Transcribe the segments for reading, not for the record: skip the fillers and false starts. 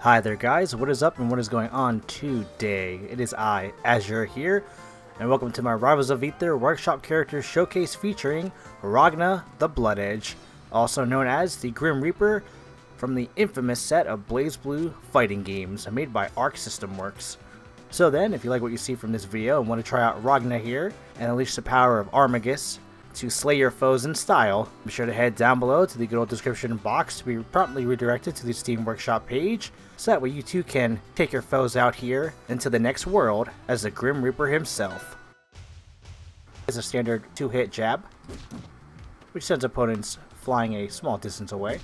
Hi there guys, what is up and what is going on today? It is I, Azure here, and welcome to my Rivals of Aether Workshop Character Showcase featuring Ragna the Bloodedge, also known as the Grim Reaper from the infamous set of BlazBlue fighting games made by Arc System Works. So then, if you like what you see from this video and want to try out Ragna here and unleash the power of Armagus to slay your foes in style, be sure to head down below to the good old description box to be promptly redirected to the Steam Workshop page, so that way you too can take your foes out here into the next world as the Grim Reaper himself. It's a standard 2-hit jab, which sends opponents flying a small distance away.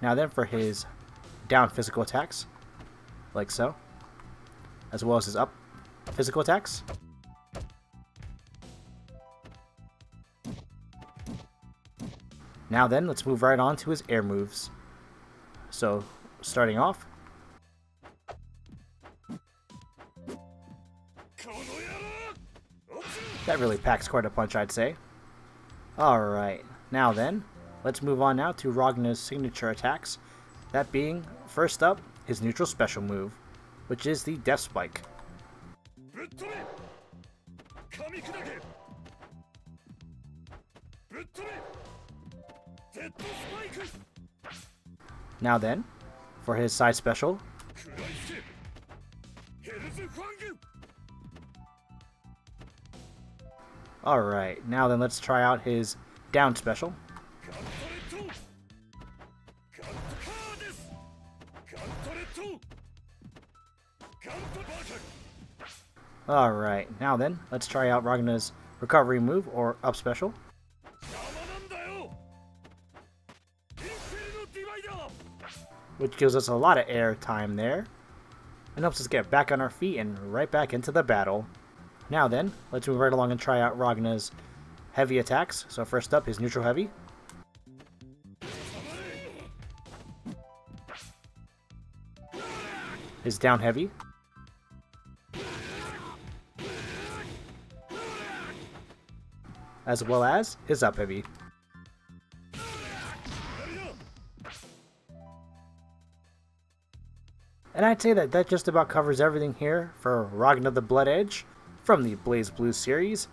Now then for his down physical attacks, like so, as well as his up physical attacks. Now then, let's move right on to his air moves. So, starting off. That really packs quite a punch, I'd say. Alright, now then, let's move on now to Ragna's signature attacks. That being, first up, his neutral special move, which is the Death Spike. Now then, for his side special, alright, now then let's try out his down special. Alright, now then, let's try out Ragna's recovery move or up special. Which gives us a lot of air time there, and helps us get back on our feet and right back into the battle. Now then, let's move right along and try out Ragna's heavy attacks. So first up, his neutral heavy. His down heavy. As well as his up heavy. And I'd say that just about covers everything here for Ragna the Bloodedge from the BlazBlue series.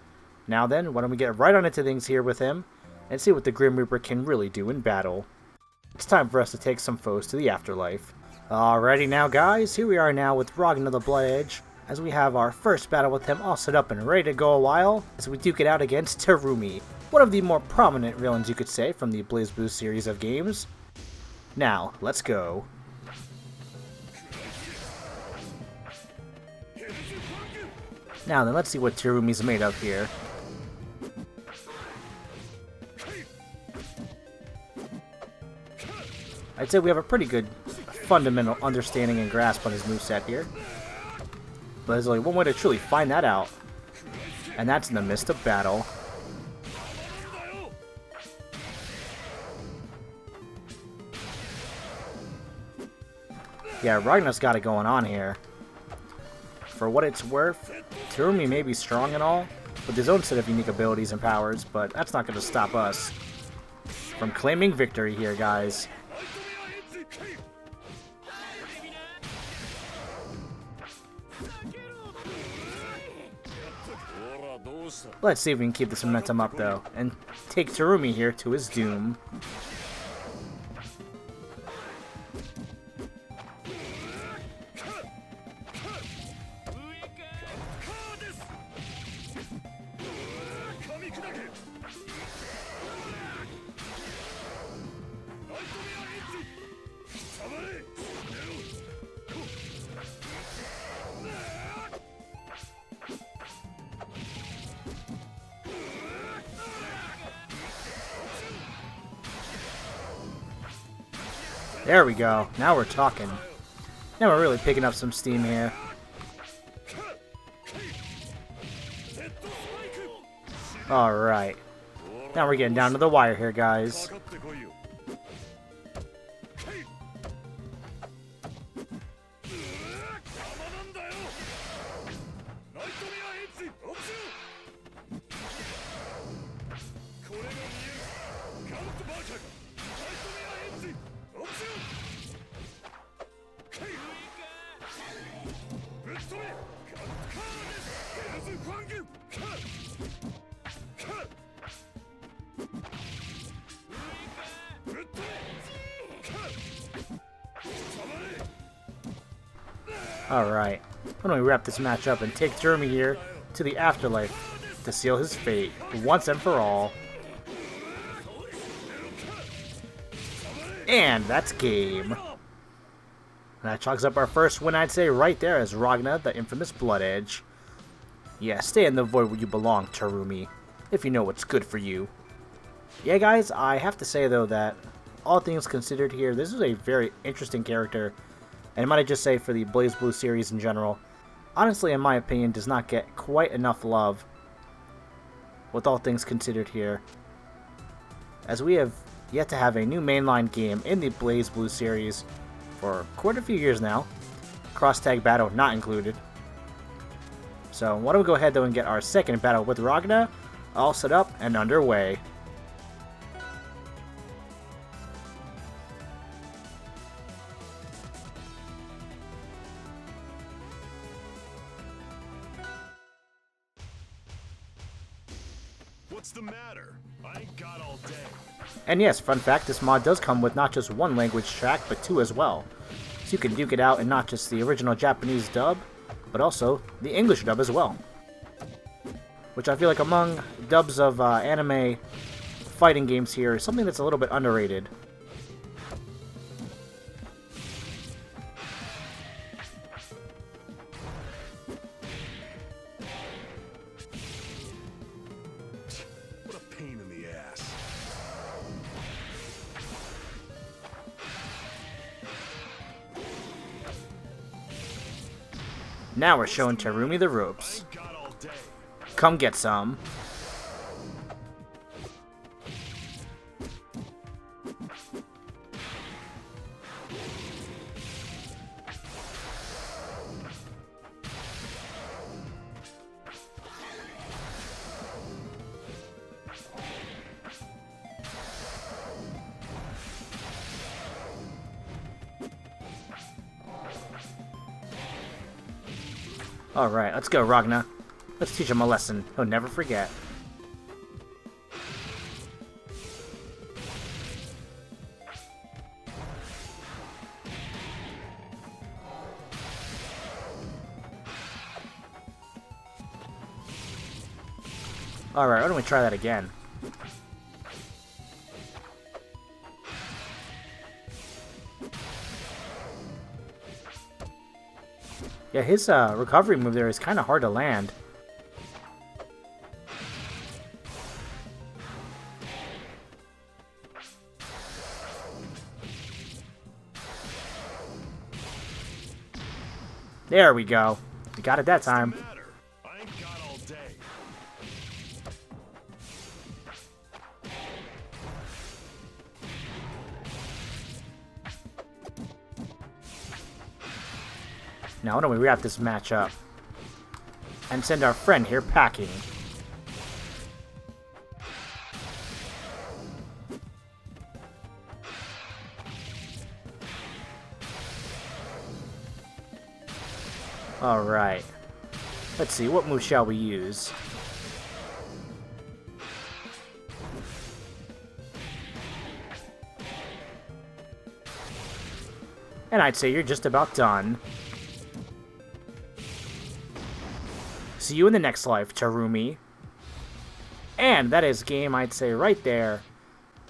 Now then, why don't we get right on into things here with him and see what the Grim Reaper can really do in battle. It's time for us to take some foes to the afterlife. Alrighty now guys, here we are now with Ragna the Bloodedge as we have our first battle with him all set up and ready to go a while as we duke it out against Terumi, one of the more prominent villains you could say from the BlazBlue series of games. Now, let's go. Now then, let's see what Terumi's made of here. I'd say we have a pretty good fundamental understanding and grasp on his moveset here. But there's only one way to truly find that out. And that's in the midst of battle. Yeah, Ragna's got it going on here. For what it's worth, Terumi may be strong and all, with his own set of unique abilities and powers, but that's not going to stop us from claiming victory here, guys. Let's see if we can keep this momentum up, though, and take Terumi here to his doom. There we go. Now we're talking. Now we're really picking up some steam here. Alright. Now we're getting down to the wire here, guys. Alright, why don't we wrap this match up and take Terumi here to the afterlife to seal his fate once and for all. And that's game. And that chalks up our first win, I'd say, right there as Ragna, the infamous Bloodedge. Yeah, stay in the void where you belong, Terumi, if you know what's good for you. Yeah, guys, I have to say, though, that all things considered here, this is a very interesting character. And might I just say for the BlazBlue series in general, honestly, in my opinion, does not get quite enough love with all things considered here. As we have yet to have a new mainline game in the BlazBlue series for quite a few years now. Cross-tag battle not included. So why don't we go ahead though and get our second battle with Ragna all set up and underway. What's the matter? I ain't got all day. And yes, fun fact, this mod does come with not just one language track, but two as well. So you can duke it out in not just the original Japanese dub, but also the English dub as well. Which I feel like among dubs of anime fighting games here is something that's a little bit underrated. Now we're showing Terumi the ropes. Come get some. Alright, let's go, Ragna. Let's teach him a lesson he'll never forget. Alright, why don't we try that again? Yeah, his recovery move there is kind of hard to land. There we go. We got it that time. Now, why don't we wrap this match up and send our friend here packing. Alright. Let's see, what move shall we use? And I'd say you're just about done. See you in the next life, Terumi. And that is game, I'd say, right there,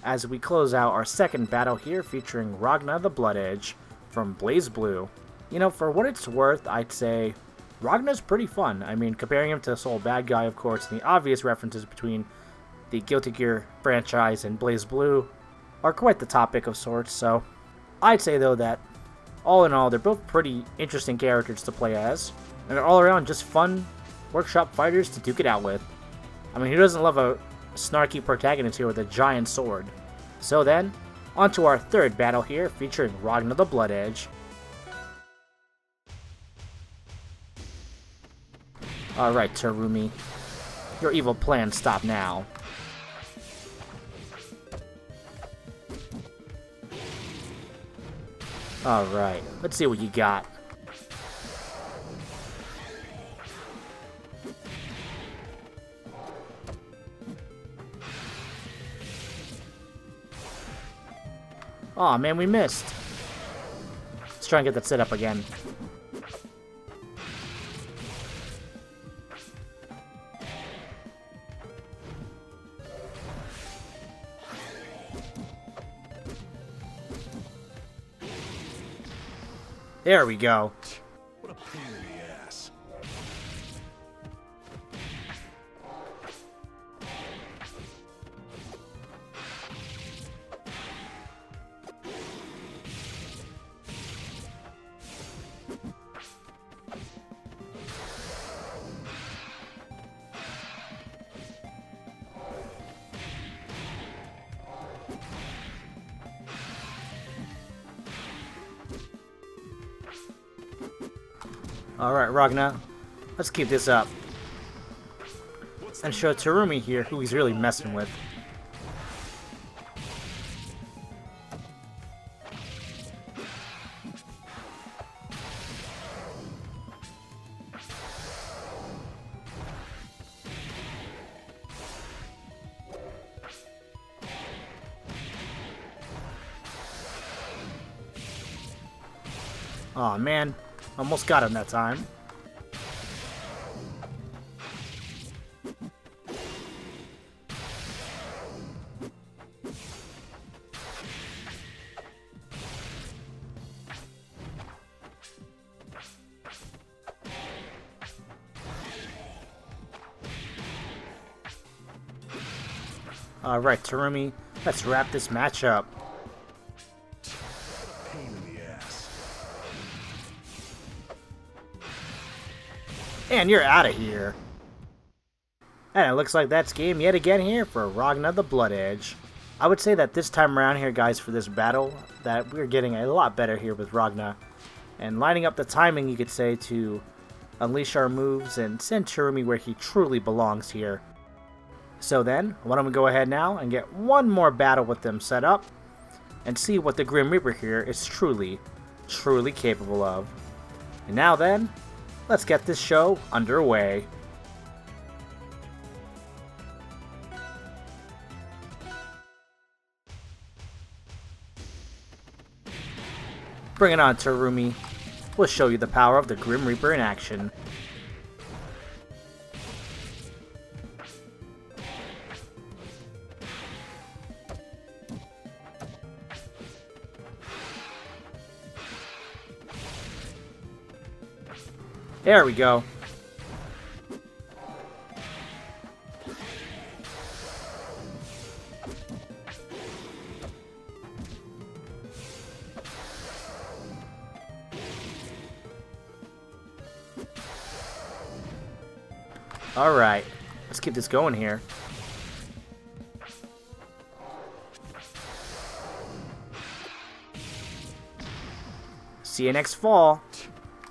as we close out our second battle here featuring Ragna the Bloodedge from BlazBlue. You know, for what it's worth, I'd say Ragna's pretty fun. I mean, comparing him to Soul Bad Guy, of course, and the obvious references between the Guilty Gear franchise and BlazBlue are quite the topic of sorts, so I'd say, though, that all in all, they're both pretty interesting characters to play as, and they're all around just fun workshop fighters to duke it out with. I mean, who doesn't love a snarky protagonist here with a giant sword? So then, on to our third battle here featuring Ragna the Bloodedge. Alright, Terumi. Your evil plans stop now. Alright, let's see what you got. Aw, man, we missed. Let's try and get that set up again. There we go. What a pain in the ass. Alright, Ragna, let's keep this up. And show Terumi here who he's really messing with. Aw, man. Almost got him that time. Alright, Terumi, let's wrap this match up. And you're out of here. And it looks like that's game yet again here for Ragna the Bloodedge. I would say that this time around here, guys, for this battle, that we're getting a lot better here with Ragna. And lining up the timing, you could say, to unleash our moves and send Terumi where he truly belongs here. So then, why don't we go ahead now and get one more battle with them set up and see what the Grim Reaper here is truly capable of. And now then, let's get this show underway. Bring it on, Terumi. We'll show you the power of the Grim Reaper in action. There we go. All right, let's keep this going here. See you next fall.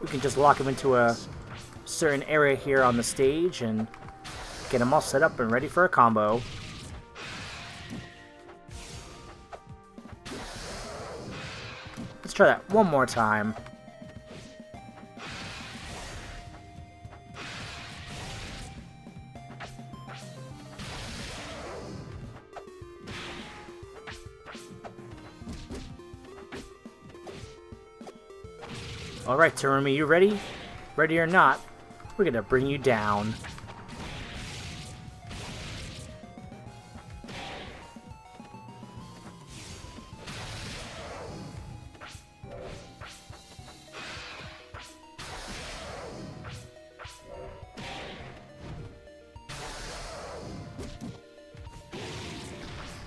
We can just lock him into a certain area here on the stage and get him all set up and ready for a combo. Let's try that one more time. Alright, Terumi, you ready? Ready or not, we're gonna bring you down.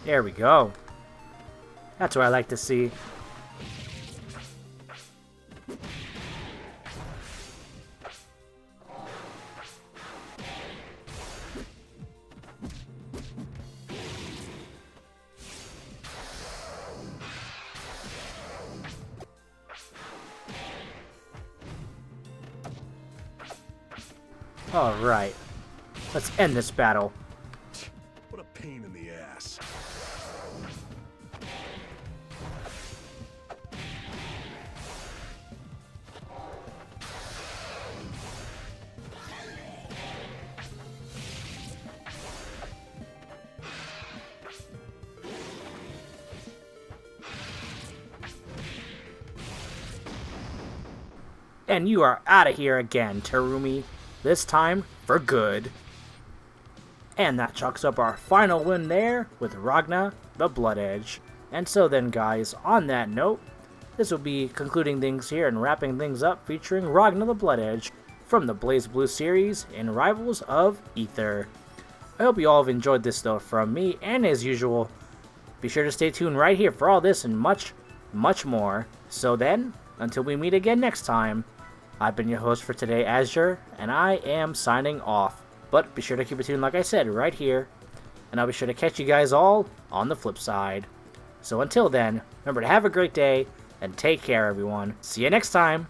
There we go. That's what I like to see. Alright, let's end this battle. What a pain in the ass. And you are out of here again, Terumi. This time, for good. And that chalks up our final win there with Ragna the Bloodedge. And so then guys, on that note, this will be concluding things here and wrapping things up featuring Ragna the Bloodedge from the BlazBlue series in Rivals of Aether. I hope you all have enjoyed this though from me, and as usual, be sure to stay tuned right here for all this and much, much more. So then, until we meet again next time, I've been your host for today, Azure, and I am signing off. But be sure to keep it tuned, like I said, right here. And I'll be sure to catch you guys all on the flip side. So until then, remember to have a great day, and take care, everyone. See you next time!